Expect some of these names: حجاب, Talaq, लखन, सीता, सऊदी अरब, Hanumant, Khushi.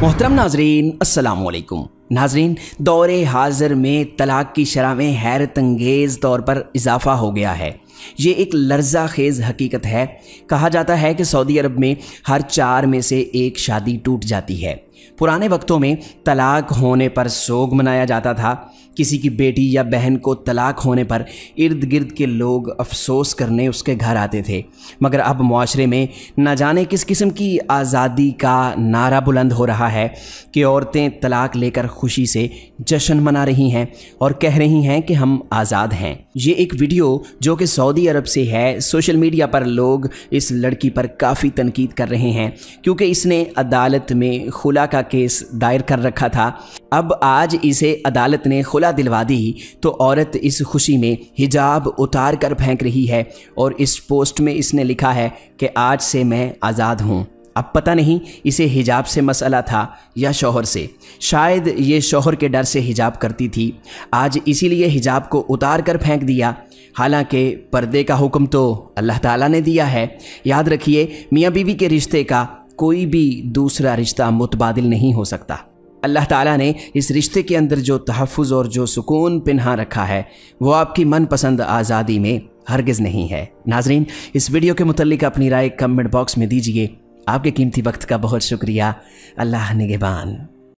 मोहतरम नाजरीन अस्सलाम वालेकुम। नाजरीन, दौर हाज़िर में तलाक़ की शरह में हैरत अंगेज़ तौर पर इजाफ़ा हो गया है। ये एक लर्जा खेज़ हकीकत है। कहा जाता है कि सऊदी अरब में हर 4 में से 1 शादी टूट जाती है। पुराने वक्तों में तलाक़ होने पर सोग मनाया जाता था। किसी की बेटी या बहन को तलाक़ होने पर इर्द गिर्द के लोग अफसोस करने उसके घर आते थे, मगर अब माशरे में ना जाने किस किस्म की आज़ादी का नारा बुलंद हो रहा है कि औरतें तलाक़ लेकर खुशी से जश्न मना रही हैं और कह रही हैं कि हम आज़ाद हैं। ये एक वीडियो जो कि सऊदी अरब से है, सोशल मीडिया पर लोग इस लड़की पर काफ़ी तनकीद कर रहे हैं क्योंकि इसने अदालत में खुला का केस दायर कर रखा था। अब आज इसे अदालत ने खुला दिलवा दी तो औरत इस खुशी में हिजाब उतार कर फेंक रही है और इस पोस्ट में इसने लिखा है कि आज से मैं आज़ाद हूँ। अब पता नहीं इसे हिजाब से मसला था या शौहर से। शायद ये शौहर के डर से हिजाब करती थी, आज इसीलिए हिजाब को उतार कर फेंक दिया। हालांकि पर्दे का हुक्म तो अल्लाह ताला ने दिया है। याद रखिए, मियाँ बीवी के रिश्ते का कोई भी दूसरा रिश्ता मुतबादिल नहीं हो सकता। अल्लाह ताला ने इस रिश्ते के अंदर जो तहफ़्फ़ुज़ और जो सुकून पिन्हा रखा है वो आपकी मनपसंद आज़ादी में हरगिज़ नहीं है। नाजरीन, इस वीडियो के मुतल्लिक अपनी राय कमेंट बॉक्स में दीजिए। आपके कीमती वक्त का बहुत शुक्रिया। अल्लाह निगहबान।